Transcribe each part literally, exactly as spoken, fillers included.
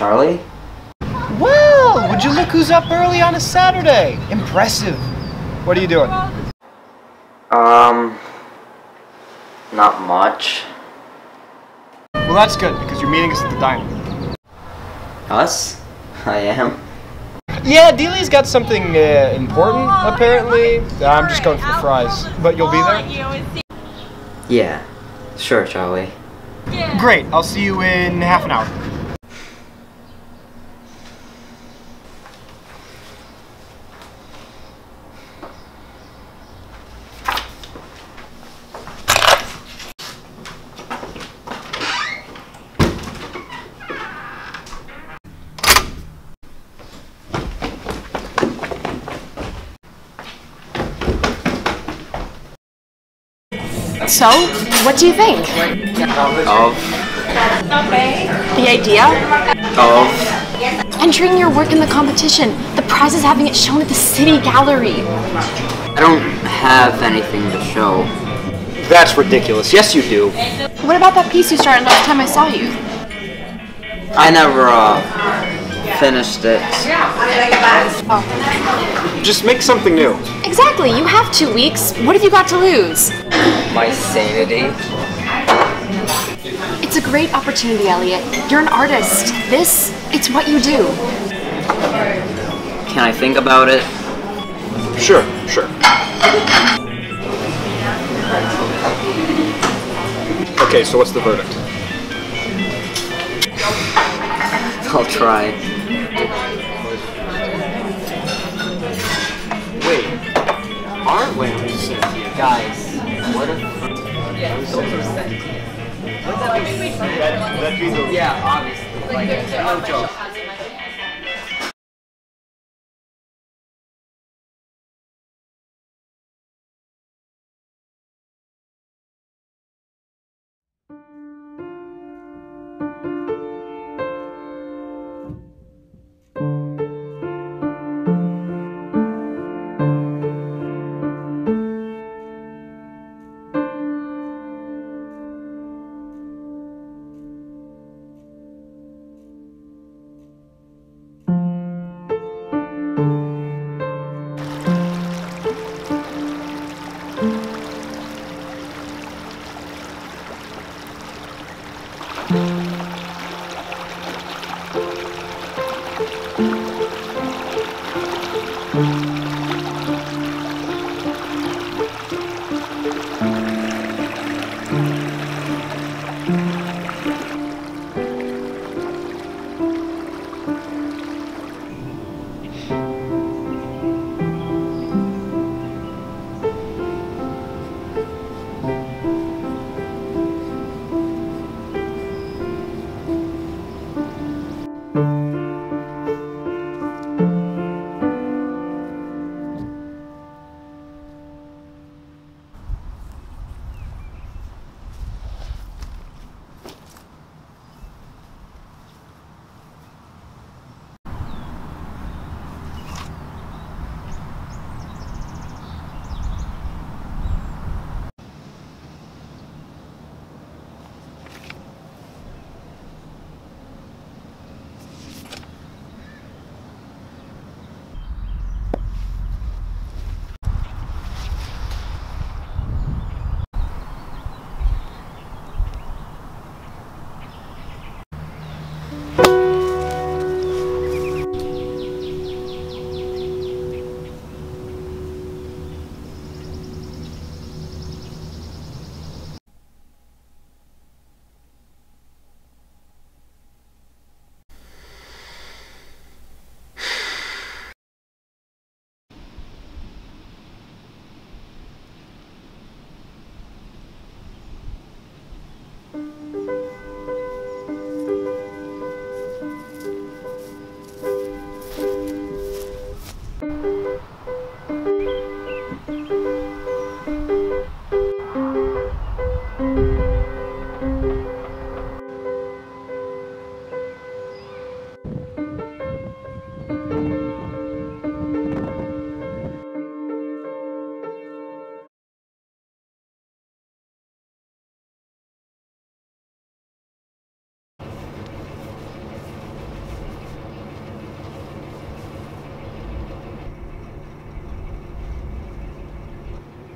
Charlie? Wow, would you look who's up early on a Saturday? Impressive. What are you doing? Um, not much. Well, that's good, because you're meeting us at the diner. Us? I am. Yeah, Delia's got something uh, important, apparently. I'm just going for the fries. But you'll be there? Yeah. Sure, Charlie. Great, I'll see you in half an hour. So, what do you think? Of? The idea? Of? Entering your work in the competition. The prize is having it shown at the city gallery. I don't have anything to show. That's ridiculous. Yes, you do. What about that piece you started last time I saw you? I never, uh, finished it. Oh. Just make something new. Exactly. You have two weeks. What have you got to lose? My sanity. It's a great opportunity, Elliot. You're an artist. This, it's what you do. Can I think about it? Sure, sure. Okay, so what's the verdict? I'll try. Wait, aren't we on Cynthia? Guys. What if yeah, those are sentient? Yeah, obviously. Like, it's no joke.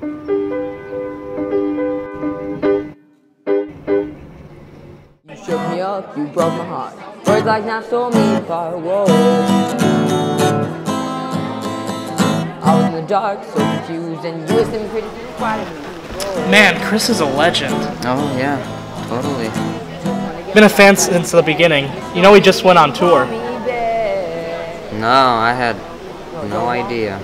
You shook me up, you broke my heart. Words like knives tore me apart, whoa. I was in the dark, so confused, and you were sitting pretty quiet of me. Whoa. Man, Chris is a legend. Oh, yeah, totally. Been a fan since the beginning. You know we just went on tour. No, I had no idea.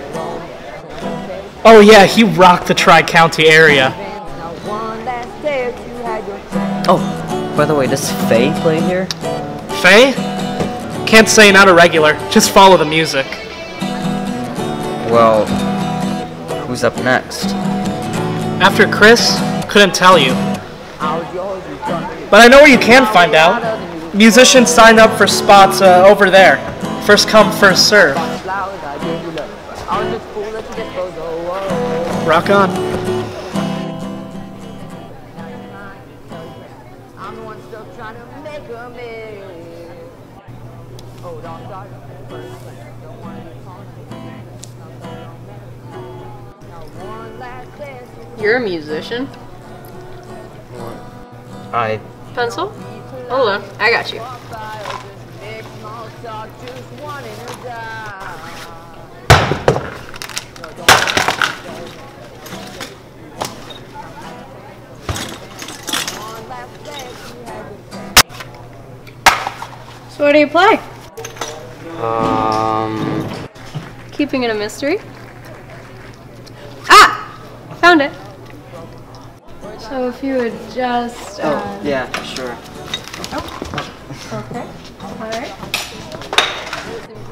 Oh yeah, he rocked the Tri-County area. Oh, by the way, does Faye play here? Faye? Can't say not a regular. Just follow the music. Well, who's up next? After Chris? Couldn't tell you. But I know where you can find out. Musicians signed up for spots uh, over there. First come, first serve. Rock on. You're a musician? I... Pencil? Hold on, I got you. So what do you play? Um... Keeping it a mystery? Ah! Found it! So if you would just... Um... Oh, yeah, sure. Oh, okay. Alright.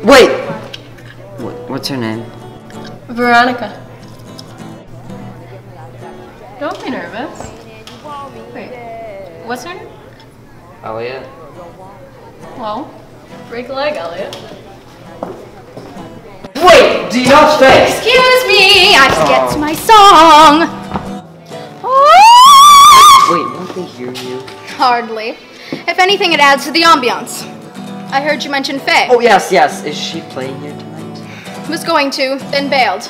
Wait! What, what's her name? Veronica. Don't be nervous. Wait, what's her name? Elliot. Well, break a leg, Elliot. Wait, do you know Faye? Excuse me, I just oh. get to my song. Oh. Wait, don't they hear you? Hardly. If anything, it adds to the ambiance. I heard you mention Faye. Oh yes, yes. Is she playing here tonight? Was going to, then bailed.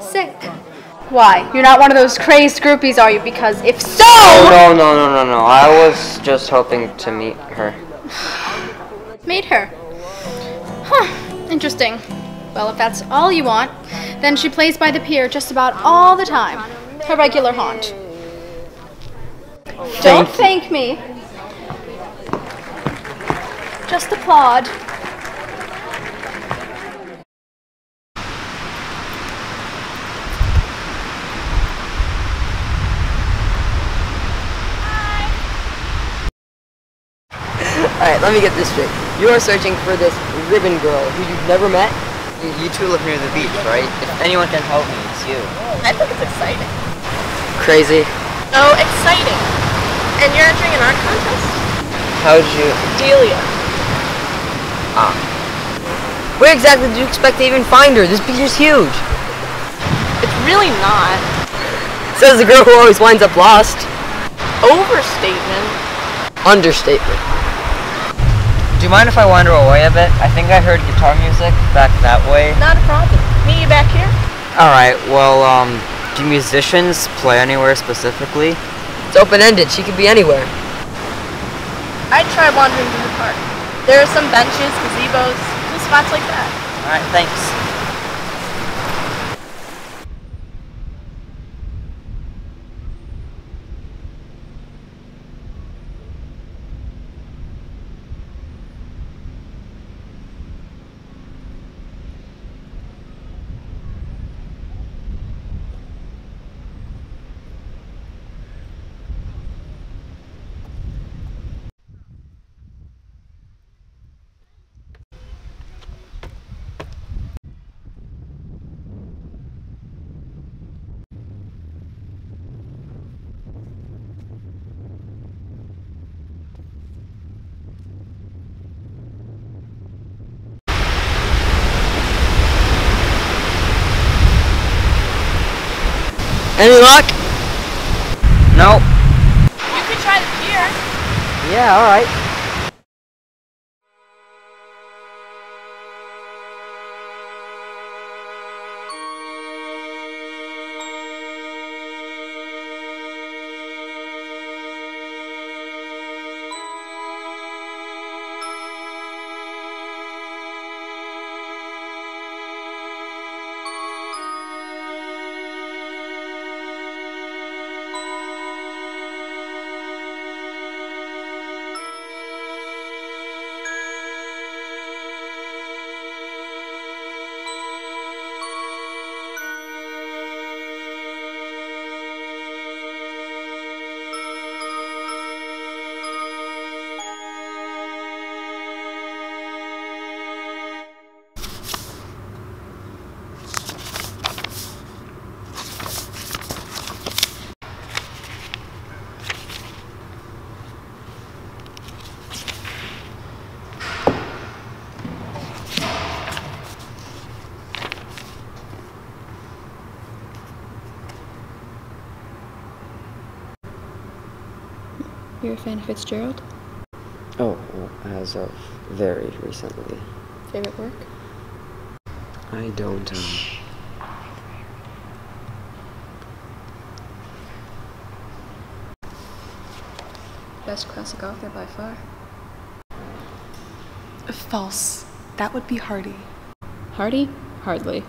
Sick. Why? You're not one of those crazed groupies, are you? Because if so. Oh, no, no, no, no, no. I was just hoping to meet her. Meet her. Huh, interesting. Well, if that's all you want, then she plays by the pier just about all the time. Her regular haunt. Thank Don't thank me. Just applaud. Alright, let me get this straight. You are searching for this ribbon girl who you've never met? You two live near the beach, right? If anyone can help me, it's you. I think it's exciting. Crazy. Oh, exciting. And you're entering an art contest? How'd you... Delia. Ah. Where exactly did you expect to even find her? This beach is huge. It's really not. Says the girl who always winds up lost. Overstatement. Understatement. Do you mind if I wander away a bit? I think I heard guitar music back that way. Not a problem. Meet you back here? Alright, well, um, do musicians play anywhere specifically? It's open-ended. She could be anywhere. I'd try wandering through the park. There are some benches, gazebos, cool spots like that. Alright, thanks. Any luck? Nope. You could try the pier. Yeah, alright. You're a fan of Fitzgerald? Oh, well, as of very recently. Favorite work? I don't, um... Best classic author by far. False. That would be Hardy. Hardy? Hardly.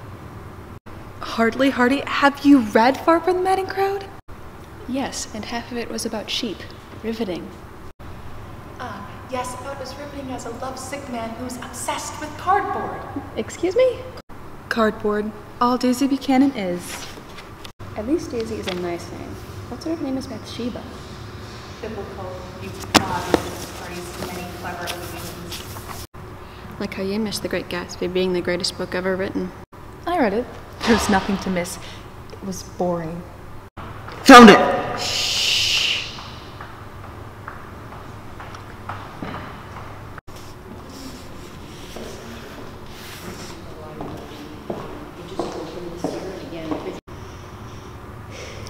Hardly, Hardy? Have you read Far from the Madding Crowd? Yes, and half of it was about sheep. Riveting. Ah, uh, yes, about as riveting as a lovesick man who's obsessed with cardboard. Excuse me? Cardboard. All Daisy Buchanan is. At least Daisy is a nice name. What sort of name is Bathsheba? Biblical. Many clever illusions. Like how you missed The Great Gatsby being the greatest book ever written. I read it. There was nothing to miss. It was boring. Found it! Shh.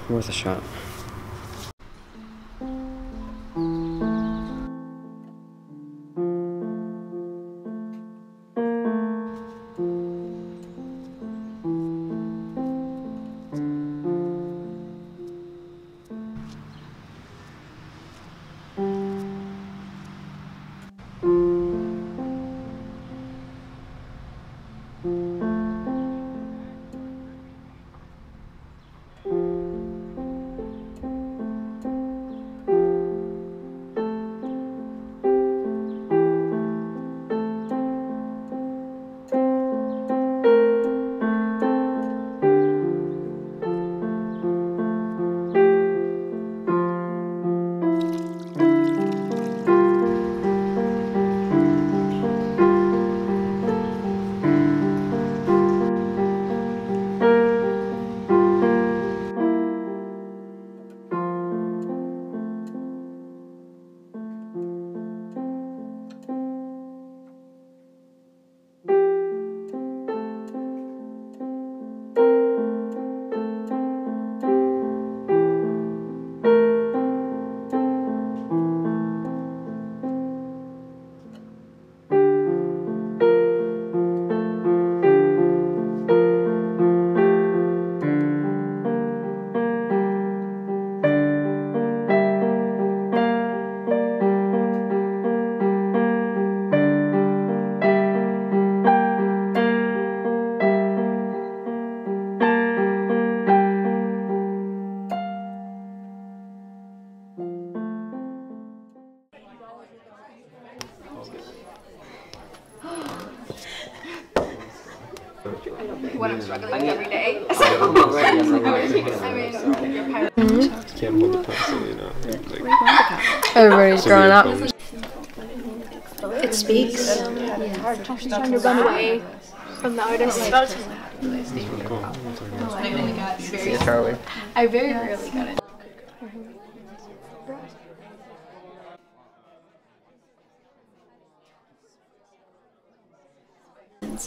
Worth a shot. What I'm struggling with every day. I mean, you can't put the pencil, you know. Everybody's grown up. It speaks. It's trying to run away from the artist. I very rarely got it.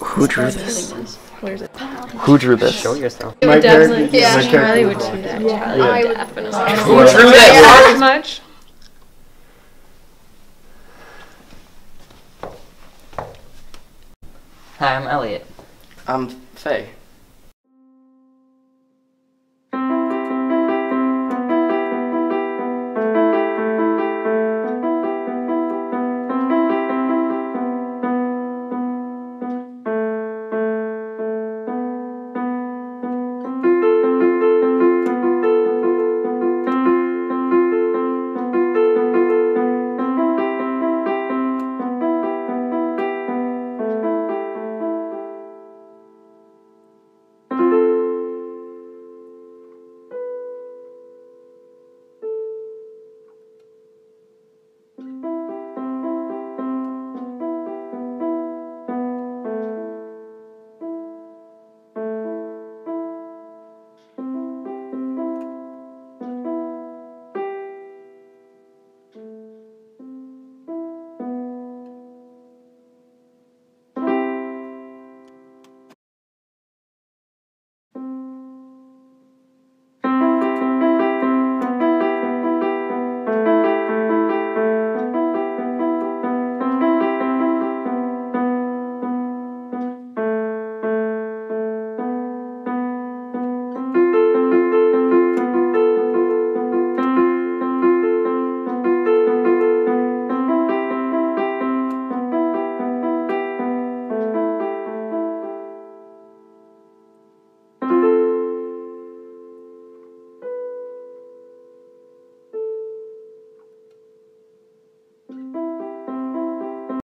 Who drew this? Who drew this? Show yourself. My definitely, character, yeah, my character Charlie would do that. Yeah. Yeah. I would definitely. Who drew that? Much. Hi, I'm Elliot. I'm Faye.